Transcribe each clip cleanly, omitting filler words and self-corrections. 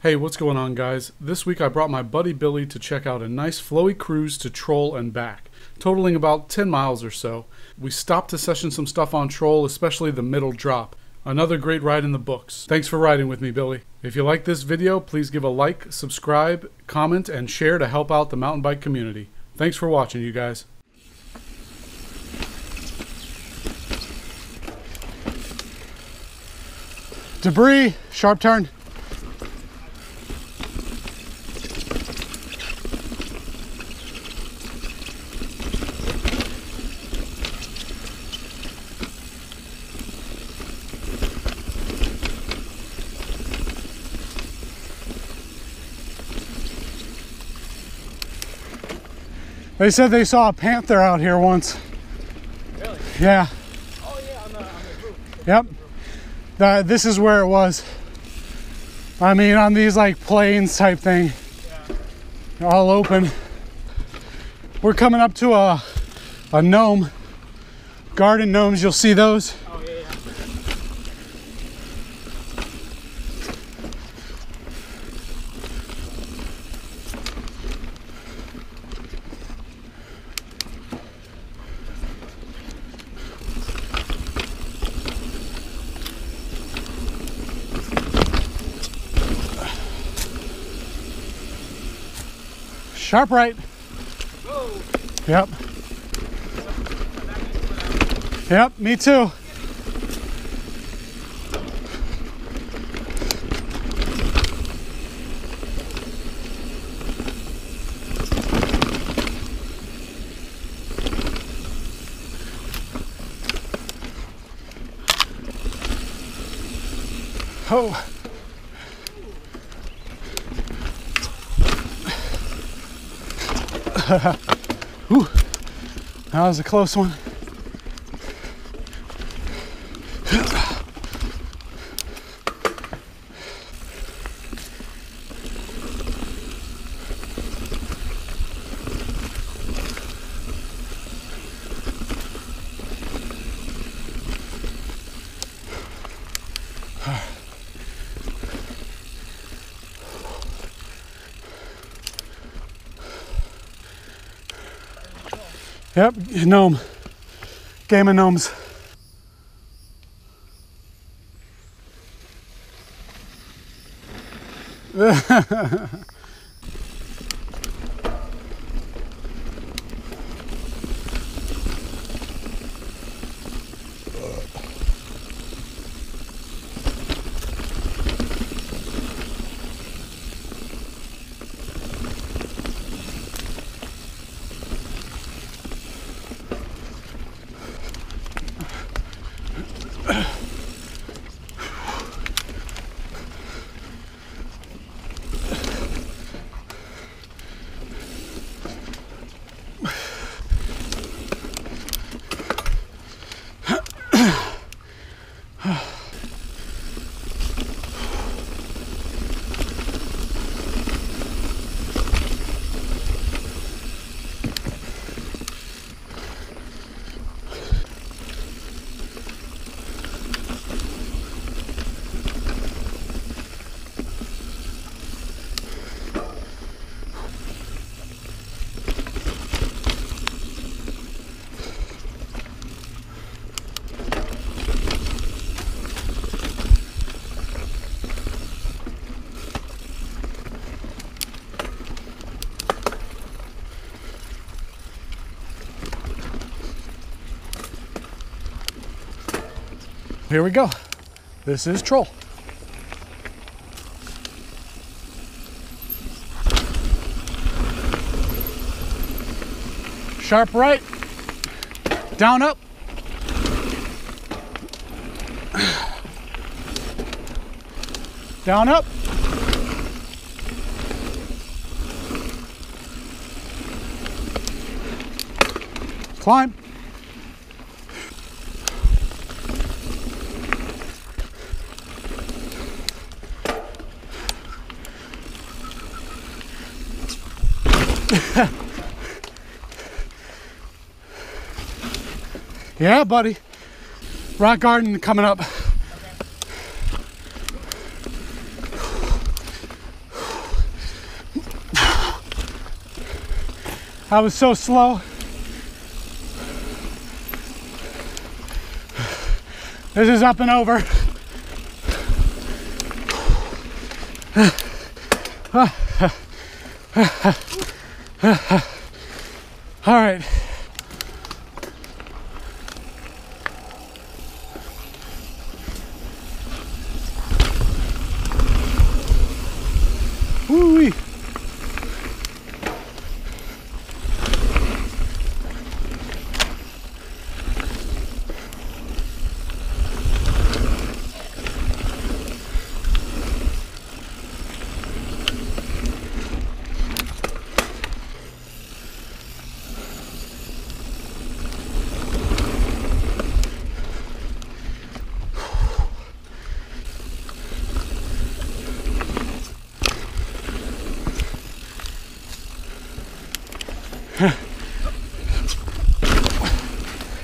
Hey, what's going on, guys? This week I brought my buddy Billy to check out a nice flowy cruise to Troll and back, totaling about 10 miles or so. We stopped to session some stuff on Troll, especially the middle drop. Another great ride in the books. Thanks for riding with me, Billy. If you like this video, please give a like, subscribe, comment, and share to help out the mountain bike community. Thanks for watching, you guys. Debris, sharp turn. They said they saw a panther out here once. Really? Yeah. Oh yeah, on the roof. Yep. This is where it was. I mean, on these like plains type thing. Yeah. All open. We're coming up to a gnome. Garden gnomes, you'll see those. Oh yeah, yeah. Sharp right. Whoa. Yep. Yep, me too. Oh. Ooh, that was a close one. Yep, gnome. Game of gnomes. Here we go. This is Troll. Sharp right. Down up. Down up. Climb. Yeah, buddy. Rock garden coming up. Okay. I was so slow. This is up and over. All right. Woo-wee.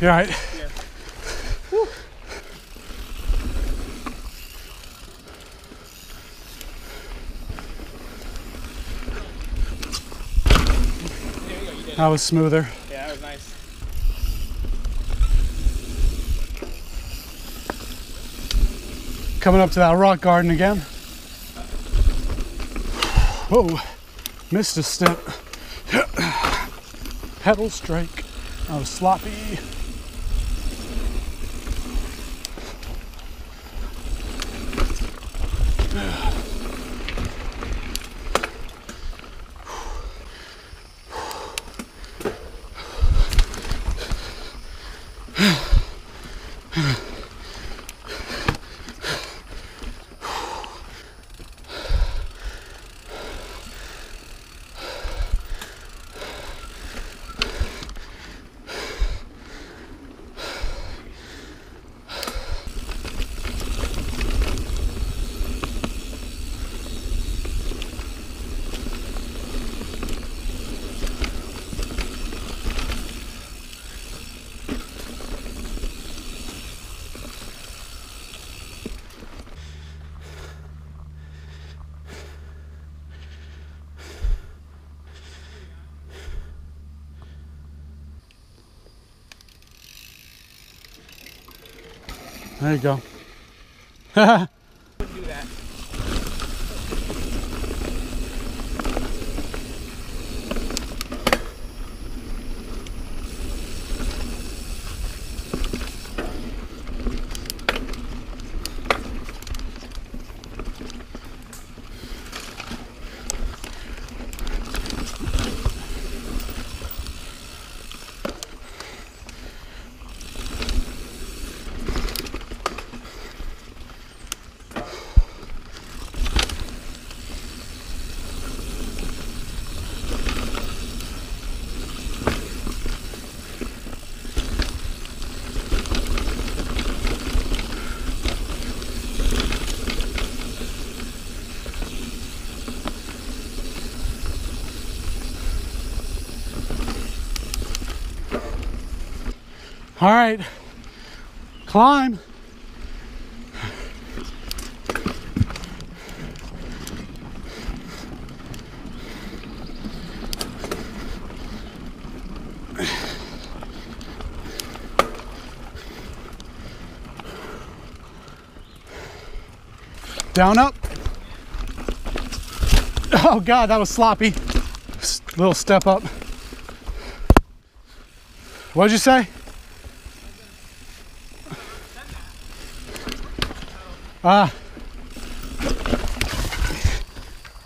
You're right. Yeah. Woo. There you go, you did it. That was smoother. Yeah, that was nice. Coming up to that rock garden again. Whoa, missed a step. Pedal strike. That was sloppy. There you go. Wouldn't do that. All right, climb. Down up. Oh God, that was sloppy. Little step up. What'd you say?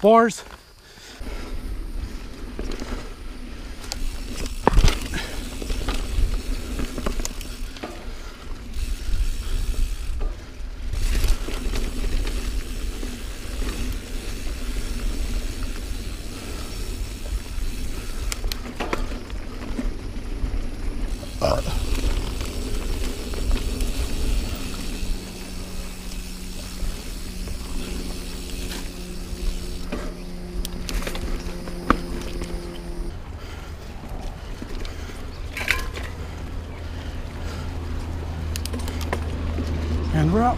Fours. And we're up.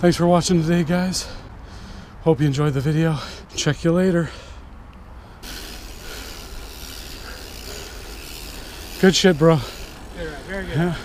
Thanks for watching today, guys. Hope you enjoyed the video. Check you later. Good shit, bro. Good, right? Very good. Yeah.